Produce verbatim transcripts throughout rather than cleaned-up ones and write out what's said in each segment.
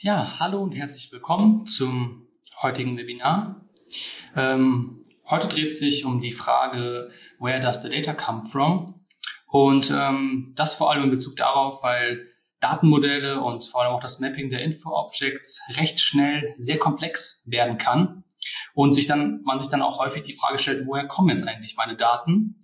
Ja, hallo und herzlich willkommen zum heutigen Webinar. Ähm, heute dreht es sich um die Frage, where does the data come from? Und ähm, das vor allem in Bezug darauf, weil Datenmodelle und vor allem auch das Mapping der Info-Objects recht schnell sehr komplex werden kann und sich dann, man sich dann auch häufig die Frage stellt, woher kommen jetzt eigentlich meine Daten?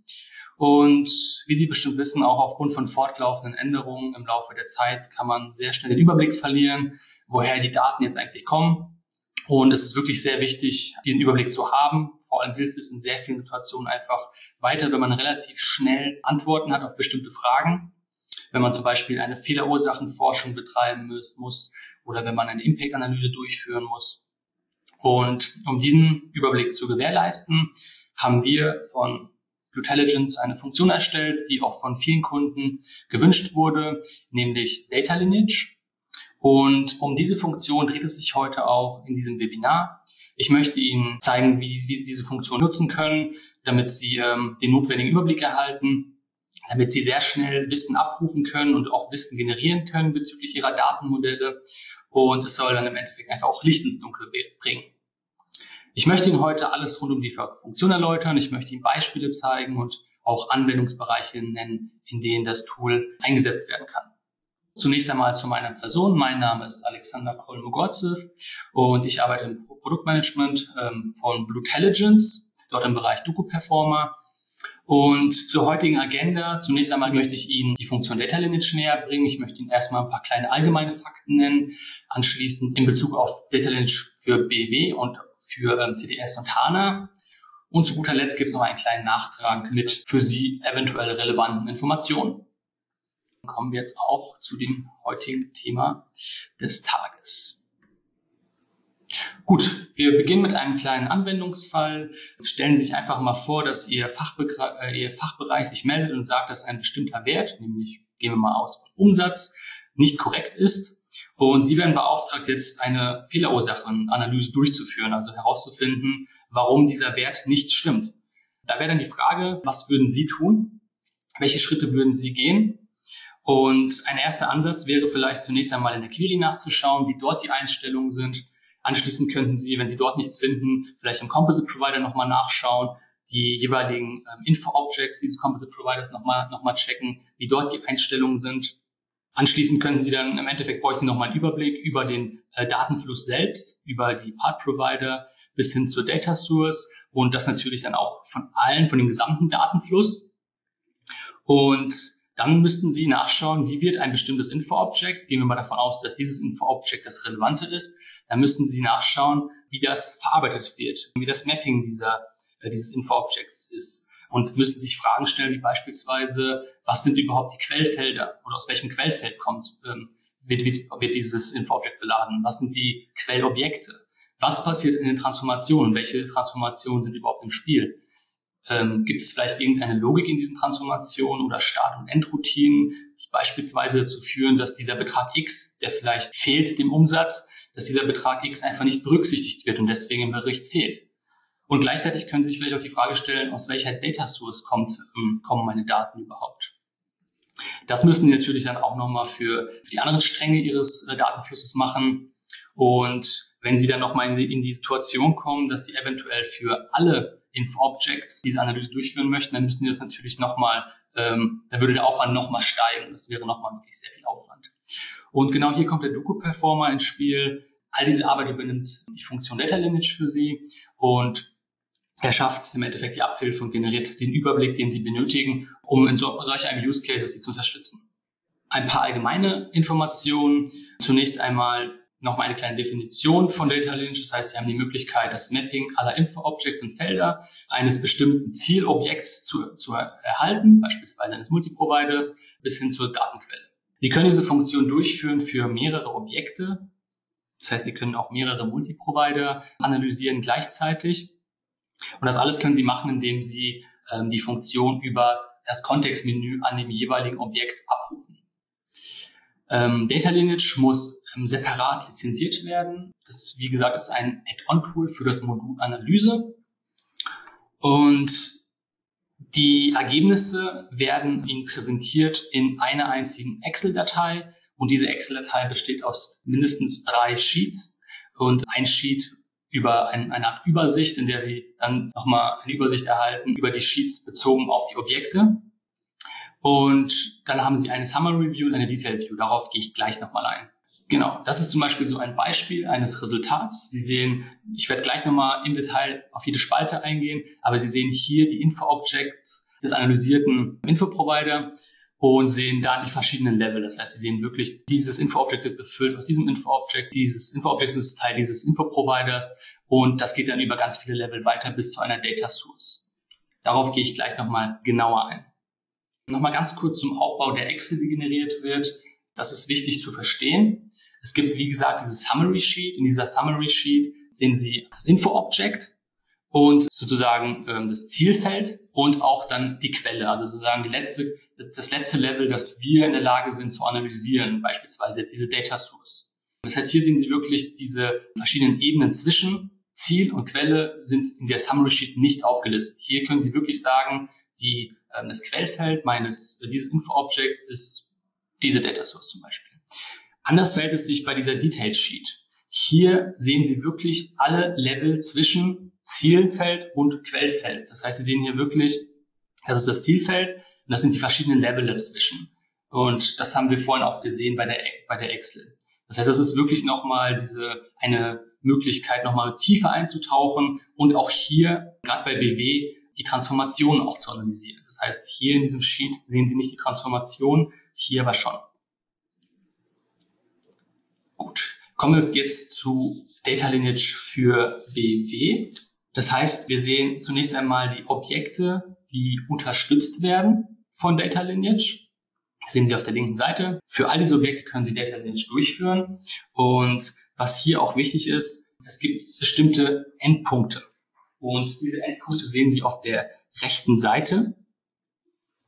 Und wie Sie bestimmt wissen, auch aufgrund von fortlaufenden Änderungen im Laufe der Zeit kann man sehr schnell den Überblick verlieren, woher die Daten jetzt eigentlich kommen. Und es ist wirklich sehr wichtig, diesen Überblick zu haben. Vor allem hilft es in sehr vielen Situationen einfach weiter, wenn man relativ schnell Antworten hat auf bestimmte Fragen. Wenn man zum Beispiel eine Fehlerursachenforschung betreiben muss oder wenn man eine Impact-Analyse durchführen muss. Und um diesen Überblick zu gewährleisten, haben wir von BlueTelligence eine Funktion erstellt, die auch von vielen Kunden gewünscht wurde, nämlich Data Lineage. Und um diese Funktion dreht es sich heute auch in diesem Webinar. Ich möchte Ihnen zeigen, wie, wie Sie diese Funktion nutzen können, damit Sie ähm, den notwendigen Überblick erhalten, damit Sie sehr schnell Wissen abrufen können und auch Wissen generieren können bezüglich Ihrer Datenmodelle. Und es soll dann im Endeffekt einfach auch Licht ins Dunkel bringen. Ich möchte Ihnen heute alles rund um die Funktion erläutern. Ich möchte Ihnen Beispiele zeigen und auch Anwendungsbereiche nennen, in denen das Tool eingesetzt werden kann. Zunächst einmal zu meiner Person. Mein Name ist Alexander Kolmogorzew und ich arbeite im Produktmanagement ähm, von BlueTelligence, dort im Bereich Docu Performer. Und zur heutigen Agenda, zunächst einmal möchte ich Ihnen die Funktion Data Lineage näher bringen. Ich möchte Ihnen erstmal ein paar kleine allgemeine Fakten nennen, anschließend in Bezug auf Data Lineage für B W und für ähm, C D S und HANA. Und zu guter Letzt gibt es noch einen kleinen Nachtrag mit für Sie eventuell relevanten Informationen. Kommen wir jetzt auch zu dem heutigen Thema des Tages. Gut, wir beginnen mit einem kleinen Anwendungsfall. Stellen Sie sich einfach mal vor, dass Ihr, äh, Ihr Fachbereich sich meldet und sagt, dass ein bestimmter Wert, nämlich gehen wir mal aus Umsatz, nicht korrekt ist. Und Sie werden beauftragt, jetzt eine Fehlerursachenanalyse durchzuführen, also herauszufinden, warum dieser Wert nicht stimmt. Da wäre dann die Frage, was würden Sie tun? Welche Schritte würden Sie gehen? Und ein erster Ansatz wäre vielleicht zunächst einmal in der Query nachzuschauen, wie dort die Einstellungen sind. Anschließend könnten Sie, wenn Sie dort nichts finden, vielleicht im Composite Provider nochmal nachschauen, die jeweiligen ähm, Info-Objects dieses Composite Providers nochmal nochmal checken, wie dort die Einstellungen sind. Anschließend könnten Sie dann im Endeffekt bräuchten Sie nochmal einen Überblick über den äh, Datenfluss selbst, über die Part-Provider bis hin zur Data Source und das natürlich dann auch von allen, von dem gesamten Datenfluss. Und dann müssten Sie nachschauen, wie wird ein bestimmtes Info-Object, gehen wir mal davon aus, dass dieses Info-Object das Relevante ist, dann müssten Sie nachschauen, wie das verarbeitet wird, wie das Mapping dieser, äh, dieses Info-Objects ist. Und müssen sich Fragen stellen, wie beispielsweise, was sind überhaupt die Quellfelder oder aus welchem Quellfeld kommt, ähm, wird, wird, wird dieses Info-Object beladen, was sind die Quellobjekte, was passiert in den Transformationen, welche Transformationen sind überhaupt im Spiel. Ähm, gibt es vielleicht irgendeine Logik in diesen Transformationen oder Start- und Endroutinen, die beispielsweise dazu führen, dass dieser Betrag X, der vielleicht fehlt dem Umsatz, dass dieser Betrag X einfach nicht berücksichtigt wird und deswegen im Bericht fehlt. Und gleichzeitig können Sie sich vielleicht auch die Frage stellen, aus welcher Data Source kommt, ähm, kommen meine Daten überhaupt? Das müssen Sie natürlich dann auch nochmal für, für die anderen Stränge Ihres äh, Datenflusses machen. Und wenn Sie dann nochmal in, in die Situation kommen, dass Sie eventuell für alle Info-Objects diese Analyse durchführen möchten, dann müssen Sie das natürlich nochmal, ähm, da würde der Aufwand nochmal steigen. Das wäre nochmal wirklich sehr viel Aufwand. Und genau hier kommt der Docu Performer ins Spiel. All diese Arbeit übernimmt die Funktion Data Lineage für Sie und er schafft im Endeffekt die Abhilfe und generiert den Überblick, den Sie benötigen, um in so, solch einem Use Case Sie zu unterstützen. Ein paar allgemeine Informationen. Zunächst einmal nochmal eine kleine Definition von Data Lineage. Das heißt, Sie haben die Möglichkeit, das Mapping aller Info-Objects und Felder eines bestimmten Zielobjekts zu, zu erhalten, beispielsweise eines Multiproviders, bis hin zur Datenquelle. Sie können diese Funktion durchführen für mehrere Objekte. Das heißt, Sie können auch mehrere Multiprovider analysieren gleichzeitig. Und das alles können Sie machen, indem Sie ähm, die Funktion über das Kontextmenü an dem jeweiligen Objekt abrufen. Ähm, Data Lineage muss ähm, separat lizenziert werden. Das, wie gesagt, ist ein Add-on-Tool für das Modul Analyse. Und die Ergebnisse werden Ihnen präsentiert in einer einzigen Excel-Datei Und diese Excel-Datei besteht aus mindestens drei Sheets und ein Sheet über ein, eine Art Übersicht, in der Sie dann nochmal eine Übersicht erhalten über die Sheets bezogen auf die Objekte. Und dann haben Sie eine Summary View und eine Detail View. Darauf gehe ich gleich nochmal ein. Genau, das ist zum Beispiel so ein Beispiel eines Resultats. Sie sehen, ich werde gleich nochmal im Detail auf jede Spalte eingehen, aber Sie sehen hier die Info-Objects des analysierten Info-Provider und sehen da die verschiedenen Level. Das heißt, Sie sehen wirklich, dieses Info-Object wird befüllt aus diesem Info-Object, dieses Info-Object ist Teil dieses Info-Providers und das geht dann über ganz viele Level weiter bis zu einer Data Source. Darauf gehe ich gleich nochmal genauer ein. Nochmal ganz kurz zum Aufbau der Excel, die generiert wird. Das ist wichtig zu verstehen. Es gibt, wie gesagt, dieses Summary Sheet. In dieser Summary Sheet sehen Sie das Info-Object und sozusagen ähm, das Zielfeld und auch dann die Quelle, also sozusagen die letzte, das letzte Level, das wir in der Lage sind zu analysieren, beispielsweise jetzt diese Data Source. Das heißt, hier sehen Sie wirklich diese verschiedenen Ebenen zwischen Ziel und Quelle sind in der Summary Sheet nicht aufgelistet. Hier können Sie wirklich sagen, die, ähm, das Quellfeld meines dieses Info-Objects ist diese Data Source zum Beispiel. Anders verhält es sich bei dieser Detail Sheet. Hier sehen Sie wirklich alle Level zwischen Zielfeld und Quellfeld. Das heißt, Sie sehen hier wirklich, das ist das Zielfeld und das sind die verschiedenen Level dazwischen. Und das haben wir vorhin auch gesehen bei der, bei der Excel. Das heißt, das ist wirklich nochmal diese, eine Möglichkeit, nochmal tiefer einzutauchen und auch hier, gerade bei B W, die Transformation auch zu analysieren. Das heißt, hier in diesem Sheet sehen Sie nicht die Transformation, hier aber schon. Gut, kommen wir jetzt zu Data Lineage für B W. Das heißt, wir sehen zunächst einmal die Objekte, die unterstützt werden von Data Lineage. Das sehen Sie auf der linken Seite. Für all diese Objekte können Sie Data Lineage durchführen. Und was hier auch wichtig ist, es gibt bestimmte Endpunkte. Und diese Endpunkte sehen Sie auf der rechten Seite.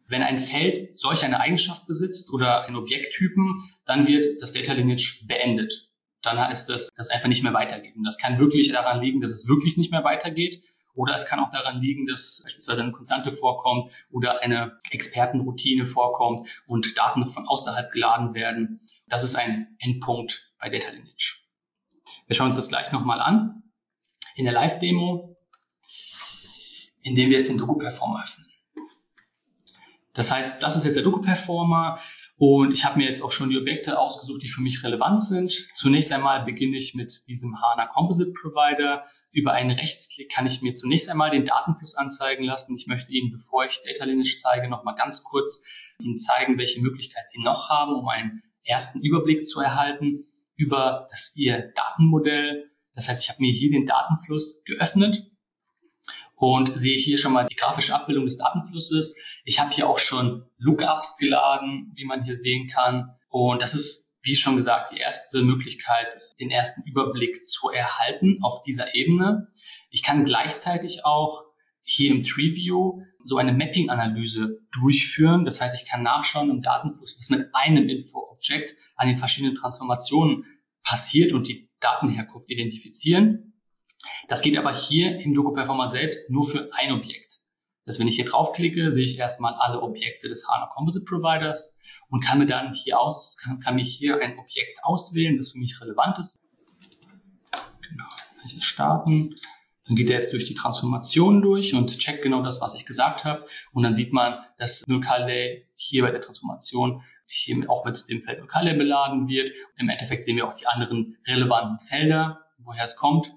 Wenn ein Feld solch eine Eigenschaft besitzt oder einen Objekttypen, dann wird das Data Lineage beendet. Dann heißt das, dass es einfach nicht mehr weitergeht. Und das kann wirklich daran liegen, dass es wirklich nicht mehr weitergeht. Oder es kann auch daran liegen, dass beispielsweise eine Konstante vorkommt oder eine Expertenroutine vorkommt und Daten von außerhalb geladen werden. Das ist ein Endpunkt bei Data Lineage. Wir schauen uns das gleich nochmal an. In der Live-Demo, indem wir jetzt den Docu Performer öffnen. Das heißt, das ist jetzt der Docu Performer und ich habe mir jetzt auch schon die Objekte ausgesucht, die für mich relevant sind. Zunächst einmal beginne ich mit diesem HANA Composite Provider. Über einen Rechtsklick kann ich mir zunächst einmal den Datenfluss anzeigen lassen. Ich möchte Ihnen, bevor ich Data Lineage zeige, nochmal ganz kurz Ihnen zeigen, welche Möglichkeiten Sie noch haben, um einen ersten Überblick zu erhalten über das Ihr Datenmodell. Das heißt, ich habe mir hier den Datenfluss geöffnet und sehe hier schon mal die grafische Abbildung des Datenflusses. Ich habe hier auch schon Lookups geladen, wie man hier sehen kann. Und das ist, wie schon gesagt, die erste Möglichkeit, den ersten Überblick zu erhalten auf dieser Ebene. Ich kann gleichzeitig auch hier im Tree View so eine Mapping-Analyse durchführen. Das heißt, ich kann nachschauen im Datenfluss, was mit einem Info-Objekt an den verschiedenen Transformationen passiert und die Datenherkunft identifizieren. Das geht aber hier im Docu Performer selbst nur für ein Objekt. Das, wenn ich hier draufklicke, sehe ich erstmal alle Objekte des HANA Composite Providers und kann mir dann hier aus, kann, kann mir hier ein Objekt auswählen, das für mich relevant ist. Genau, kann ich das starten. Dann geht er jetzt durch die Transformation durch und checkt genau das, was ich gesagt habe. Und dann sieht man, dass Null-Calais hier bei der Transformation hier auch mit dem Feld Null-Calais beladen wird. Im Endeffekt sehen wir auch die anderen relevanten Felder, woher es kommt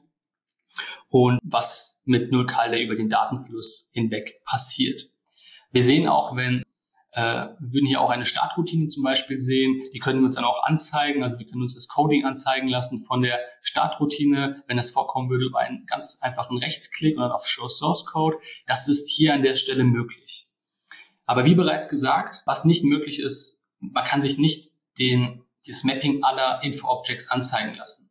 und was mit Null-Calais über den Datenfluss hinweg passiert. Wir sehen auch, wenn äh, wir würden hier auch eine Startroutine zum Beispiel sehen, die können wir uns dann auch anzeigen, also wir können uns das Coding anzeigen lassen von der Startroutine, wenn das vorkommen würde, über einen ganz einfachen Rechtsklick und dann auf Show Source Code. Das ist hier an der Stelle möglich. Aber wie bereits gesagt, was nicht möglich ist, man kann sich nicht den, das Mapping aller Info-Objects anzeigen lassen.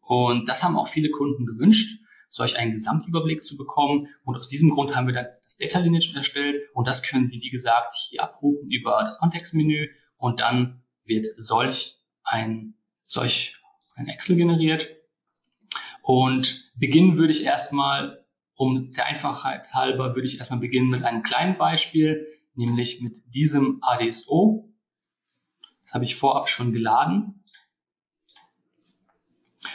Und das haben auch viele Kunden gewünscht, solch einen Gesamtüberblick zu bekommen. Und aus diesem Grund haben wir dann das Data Lineage erstellt. Und das können Sie, wie gesagt, hier abrufen über das Kontextmenü. Und dann wird solch ein, solch ein Excel generiert. Und beginnen würde ich erstmal, um der Einfachheit halber, würde ich erstmal beginnen mit einem kleinen Beispiel, nämlich mit diesem A D S O. Das habe ich vorab schon geladen.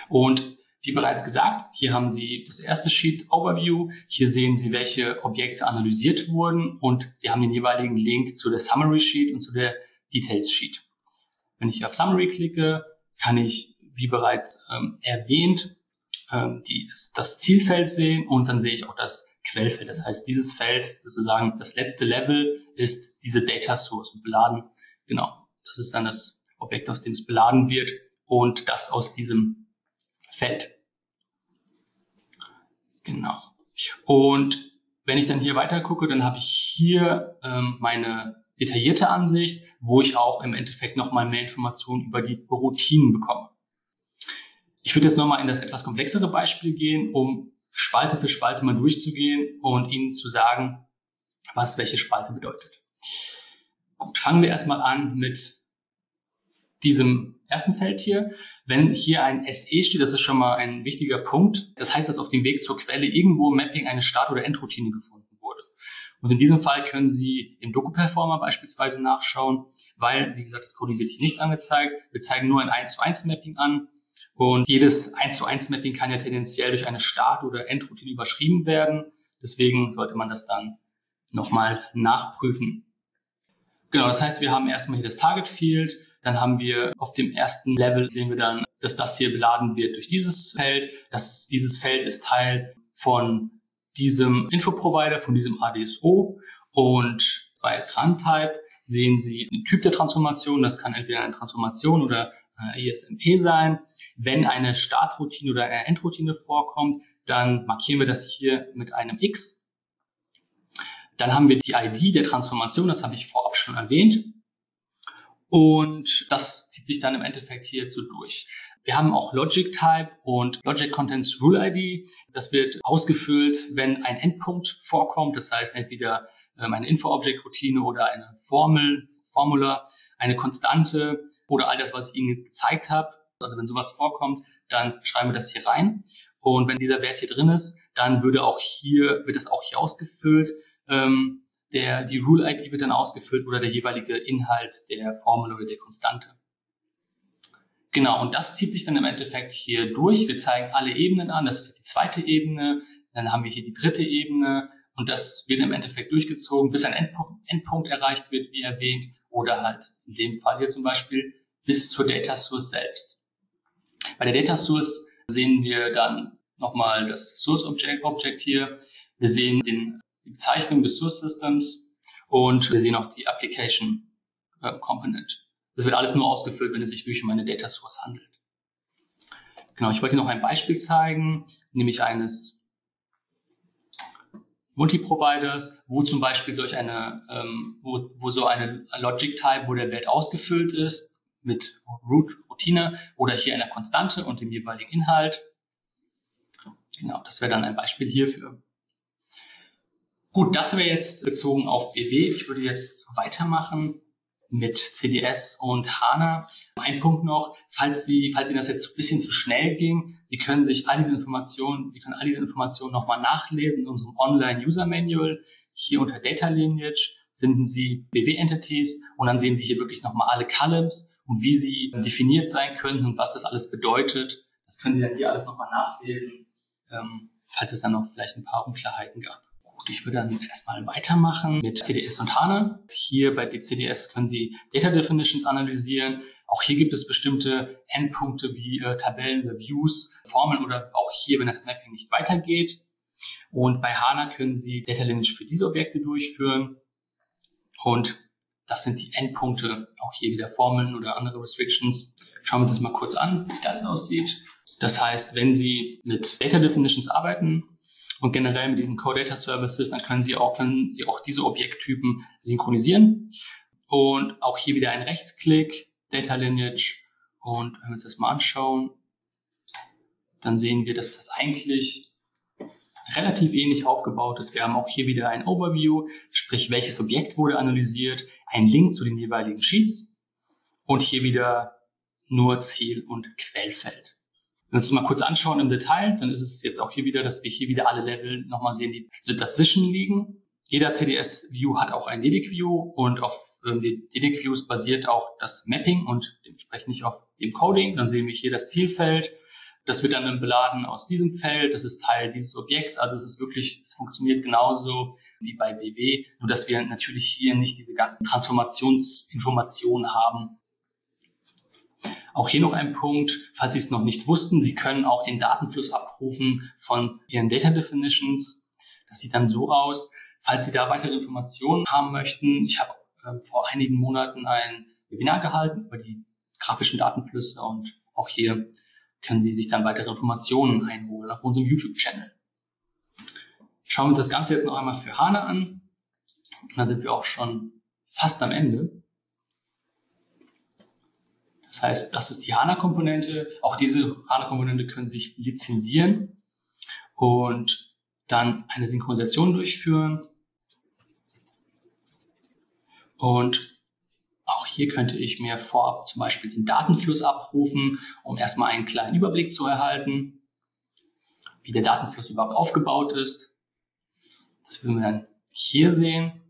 Und wie bereits gesagt, hier haben Sie das erste Sheet Overview. Hier sehen Sie, welche Objekte analysiert wurden, und Sie haben den jeweiligen Link zu der Summary Sheet und zu der Details Sheet. Wenn ich auf Summary klicke, kann ich, wie bereits ähm, erwähnt, ähm, die, das, das Zielfeld sehen, und dann sehe ich auch das Quellfeld. Das heißt, dieses Feld, sozusagen das letzte Level, ist diese Data Source und beladen. Genau, das ist dann das Objekt, aus dem es beladen wird, und das aus diesem Feld. Genau. Und wenn ich dann hier weiter gucke, dann habe ich hier ähm, meine detaillierte Ansicht, wo ich auch im Endeffekt nochmal mehr Informationen über die Routinen bekomme. Ich würde jetzt nochmal in das etwas komplexere Beispiel gehen, um Spalte für Spalte mal durchzugehen und Ihnen zu sagen, was welche Spalte bedeutet. Gut, fangen wir erstmal an mit diesem ersten Feld hier. Wenn hier ein S E steht, das ist schon mal ein wichtiger Punkt. Das heißt, dass auf dem Weg zur Quelle irgendwo im Mapping eine Start- oder Endroutine gefunden wurde. Und in diesem Fall können Sie im Docu Performer beispielsweise nachschauen, weil, wie gesagt, das Coding wird hier nicht angezeigt. Wir zeigen nur ein eins zu eins Mapping an. Und jedes eins zu eins Mapping kann ja tendenziell durch eine Start- oder Endroutine überschrieben werden. Deswegen sollte man das dann nochmal nachprüfen. Genau, das heißt, wir haben erstmal hier das Target Field. Dann haben wir auf dem ersten Level, sehen wir dann, dass das hier beladen wird durch dieses Feld. Das, dieses Feld ist Teil von diesem Info-Provider, von diesem A D S O. Und bei Tran-Type sehen Sie den Typ der Transformation. Das kann entweder eine Transformation oder I S M P sein. Wenn eine Startroutine oder eine Endroutine vorkommt, dann markieren wir das hier mit einem X. Dann haben wir die I D der Transformation, das habe ich vorab schon erwähnt. Und das zieht sich dann im Endeffekt hierzu durch. Wir haben auch Logic Type und Logic Contents Rule I D. Das wird ausgefüllt, wenn ein Endpunkt vorkommt. Das heißt, entweder eine Info-Object-Routine oder eine Formel, Formula, eine Konstante oder all das, was ich Ihnen gezeigt habe. Also wenn sowas vorkommt, dann schreiben wir das hier rein. Und wenn dieser Wert hier drin ist, dann würde auch hier, wird das auch hier ausgefüllt. Der, die Rule I D wird dann ausgefüllt oder der jeweilige Inhalt der Formel oder der Konstante. Genau, und das zieht sich dann im Endeffekt hier durch. Wir zeigen alle Ebenen an, das ist die zweite Ebene, dann haben wir hier die dritte Ebene und das wird im Endeffekt durchgezogen, bis ein Endpunkt, Endpunkt erreicht wird, wie erwähnt, oder halt in dem Fall hier zum Beispiel bis zur Data Source selbst. Bei der Data Source sehen wir dann nochmal das Source Object, Object hier, wir sehen den, die Bezeichnung des Source Systems und wir sehen auch die Application äh, Component. Das wird alles nur ausgefüllt, wenn es sich wirklich um eine Data Source handelt. Genau, ich wollte noch ein Beispiel zeigen, nämlich eines Multi-Providers, wo zum Beispiel solch eine, ähm, wo, wo so eine Logic-Type, wo der Wert ausgefüllt ist mit Root-Routine oder hier einer Konstante und dem jeweiligen Inhalt. Genau, das wäre dann ein Beispiel hierfür. Gut, das wäre jetzt bezogen auf B W. Ich würde jetzt weitermachen mit C D S und HANA. Ein Punkt noch, falls Sie, falls Ihnen das jetzt ein bisschen zu schnell ging, Sie können sich all diese Informationen, Sie können all diese Informationen nochmal nachlesen in unserem Online-User-Manual. Hier unter Data Lineage finden Sie B W-Entities und dann sehen Sie hier wirklich nochmal alle Columns und wie sie definiert sein können und was das alles bedeutet. Das können Sie dann hier alles nochmal nachlesen, falls es dann noch vielleicht ein paar Unklarheiten gab. Ich würde dann erstmal weitermachen mit C D S und HANA. Hier bei C D S können Sie Data Definitions analysieren. Auch hier gibt es bestimmte Endpunkte wie äh, Tabellen, Views, Formeln oder auch hier, wenn das Mapping nicht weitergeht. Und bei HANA können Sie Data Lineage für diese Objekte durchführen. Und das sind die Endpunkte, auch hier wieder Formeln oder andere Restrictions. Schauen wir uns das mal kurz an, wie das aussieht. Das heißt, wenn Sie mit Data Definitions arbeiten, und generell mit diesen Core Data Services, dann können Sie auch, können Sie auch diese Objekttypen synchronisieren. Und auch hier wieder ein Rechtsklick, Data Lineage. Und wenn wir uns das mal anschauen, dann sehen wir, dass das eigentlich relativ ähnlich aufgebaut ist. Wir haben auch hier wieder ein Overview, sprich welches Objekt wurde analysiert, ein Link zu den jeweiligen Sheets und hier wieder nur Ziel- und Quellfeld. Wenn wir uns mal kurz anschauen im Detail, dann ist es jetzt auch hier wieder, dass wir hier wieder alle Level nochmal sehen, die dazwischen liegen. Jeder C D S-View hat auch ein Analytic-View und auf ähm, den Analytic-Views basiert auch das Mapping und dementsprechend nicht auf dem Coding. Dann sehen wir hier das Zielfeld. Das wird dann beladen aus diesem Feld. Das ist Teil dieses Objekts. Also es ist wirklich, es funktioniert genauso wie bei B W, nur dass wir natürlich hier nicht diese ganzen Transformationsinformationen haben. Auch hier noch ein Punkt, falls Sie es noch nicht wussten, Sie können auch den Datenfluss abrufen von Ihren Data Definitions. Das sieht dann so aus. Falls Sie da weitere Informationen haben möchten, ich habe äh, vor einigen Monaten ein Webinar gehalten über die grafischen Datenflüsse und auch hier können Sie sich dann weitere Informationen einholen auf unserem YouTube-Channel. Schauen wir uns das Ganze jetzt noch einmal für HANA an. Und dann sind wir auch schon fast am Ende. Das heißt, das ist die HANA-Komponente. Auch diese HANA-Komponente können sich lizenzieren und dann eine Synchronisation durchführen. Und auch hier könnte ich mir vorab zum Beispiel den Datenfluss abrufen, um erstmal einen kleinen Überblick zu erhalten, wie der Datenfluss überhaupt aufgebaut ist. Das würden wir dann hier sehen.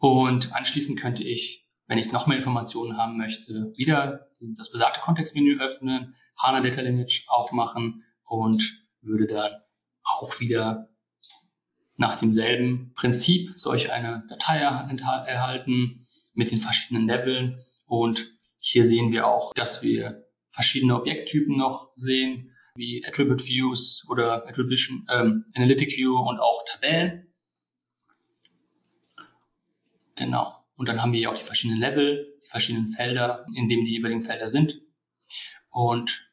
Und anschließend könnte ich, wenn ich noch mehr Informationen haben möchte, wieder das besagte Kontextmenü öffnen, HANA Data Lineage aufmachen und würde dann auch wieder nach demselben Prinzip solch eine Datei erhalten mit den verschiedenen Leveln. Und hier sehen wir auch, dass wir verschiedene Objekttypen noch sehen, wie Attribute Views oder Attribution, ähm, Analytic View und auch Tabellen. Genau. Und dann haben wir hier auch die verschiedenen Level, die verschiedenen Felder, in denen die jeweiligen Felder sind. Und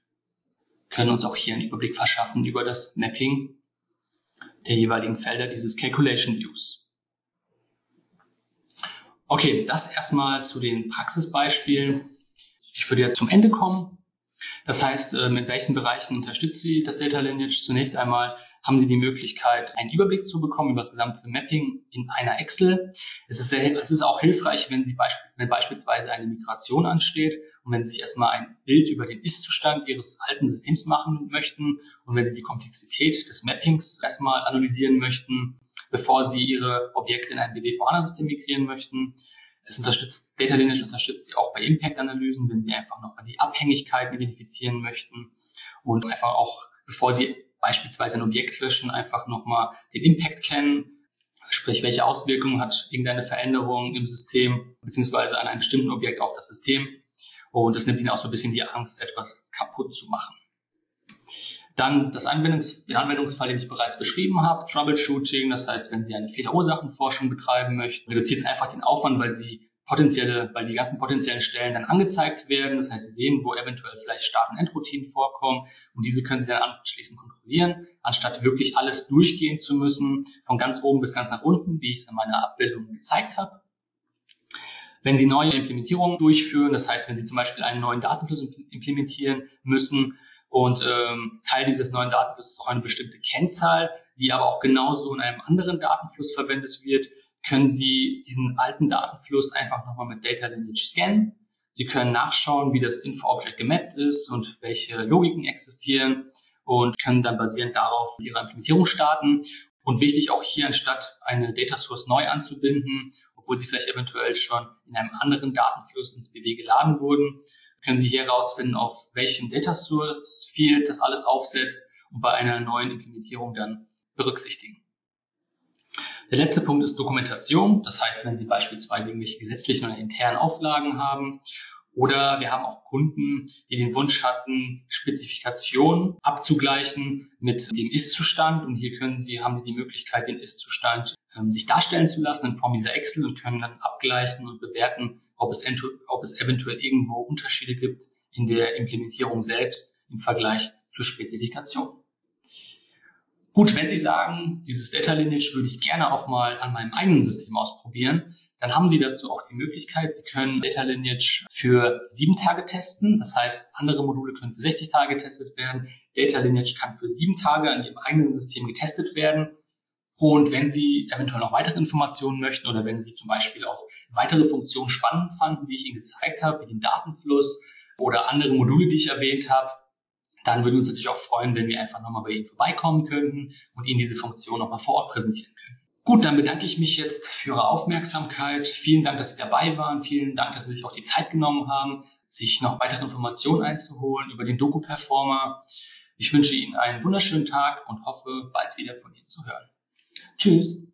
können uns auch hier einen Überblick verschaffen über das Mapping der jeweiligen Felder dieses Calculation Views. Okay, das erstmal zu den Praxisbeispielen. Ich würde jetzt zum Ende kommen. Das heißt, mit welchen Bereichen unterstützt Sie das Data Lineage? Zunächst einmal haben Sie die Möglichkeit, einen Überblick zu bekommen über das gesamte Mapping in einer Excel. Es ist, sehr, es ist auch hilfreich, wenn, Sie beisp wenn beispielsweise eine Migration ansteht und wenn Sie sich erstmal ein Bild über den Ist-Zustand Ihres alten Systems machen möchten und wenn Sie die Komplexität des Mappings erstmal analysieren möchten, bevor Sie Ihre Objekte in ein B W-V HANA-System migrieren möchten. Es unterstützt, Data Lineage unterstützt Sie auch bei Impact-Analysen, wenn Sie einfach nochmal die Abhängigkeiten identifizieren möchten und einfach auch, bevor Sie beispielsweise ein Objekt löschen, einfach nochmal den Impact kennen, sprich, welche Auswirkungen hat irgendeine Veränderung im System beziehungsweise an einem bestimmten Objekt auf das System, und das nimmt Ihnen auch so ein bisschen die Angst, etwas kaputt zu machen. Dann das Anwendungs den Anwendungsfall, den ich bereits beschrieben habe, Troubleshooting, das heißt, wenn Sie eine Fehlerursachenforschung betreiben möchten, reduziert es einfach den Aufwand, weil Sie potenzielle, weil die ganzen potenziellen Stellen dann angezeigt werden. Das heißt, Sie sehen, wo eventuell vielleicht Start- und Endroutinen vorkommen und diese können Sie dann anschließend kontrollieren, anstatt wirklich alles durchgehen zu müssen, von ganz oben bis ganz nach unten, wie ich es in meiner Abbildung gezeigt habe. Wenn Sie neue Implementierungen durchführen, das heißt, wenn Sie zum Beispiel einen neuen Datenfluss implementieren müssen, und ähm, Teil dieses neuen Datenflusses ist auch eine bestimmte Kennzahl, die aber auch genauso in einem anderen Datenfluss verwendet wird, können Sie diesen alten Datenfluss einfach nochmal mit Data Lineage scannen. Sie können nachschauen, wie das Info-Object gemappt ist und welche Logiken existieren und können dann basierend darauf Ihre Implementierung starten. Und wichtig auch hier, anstatt eine Data Source neu anzubinden, obwohl sie vielleicht eventuell schon in einem anderen Datenfluss ins B W geladen wurden, können Sie hier herausfinden, auf welchem Data Source Field das alles aufsetzt und bei einer neuen Implementierung dann berücksichtigen. Der letzte Punkt ist Dokumentation. Das heißt, wenn Sie beispielsweise irgendwelche gesetzlichen oder internen Auflagen haben oder wir haben auch Kunden, die den Wunsch hatten, Spezifikationen abzugleichen mit dem Ist-Zustand, und hier können Sie, haben Sie die Möglichkeit, den Ist-Zustand sich darstellen zu lassen in Form dieser Excel und können dann abgleichen und bewerten, ob es, ob es eventuell irgendwo Unterschiede gibt in der Implementierung selbst im Vergleich zur Spezifikation. Gut, wenn Sie sagen, dieses Data Lineage würde ich gerne auch mal an meinem eigenen System ausprobieren, dann haben Sie dazu auch die Möglichkeit, Sie können Data Lineage für sieben Tage testen. Das heißt, andere Module können für sechzig Tage getestet werden. Data Lineage kann für sieben Tage an Ihrem eigenen System getestet werden. Und wenn Sie eventuell noch weitere Informationen möchten oder wenn Sie zum Beispiel auch weitere Funktionen spannend fanden, die ich Ihnen gezeigt habe, wie den Datenfluss oder andere Module, die ich erwähnt habe, dann würden wir uns natürlich auch freuen, wenn wir einfach nochmal bei Ihnen vorbeikommen könnten und Ihnen diese Funktion nochmal vor Ort präsentieren können. Gut, dann bedanke ich mich jetzt für Ihre Aufmerksamkeit. Vielen Dank, dass Sie dabei waren. Vielen Dank, dass Sie sich auch die Zeit genommen haben, sich noch weitere Informationen einzuholen über den Docu Performer. Ich wünsche Ihnen einen wunderschönen Tag und hoffe, bald wieder von Ihnen zu hören. Tschüss.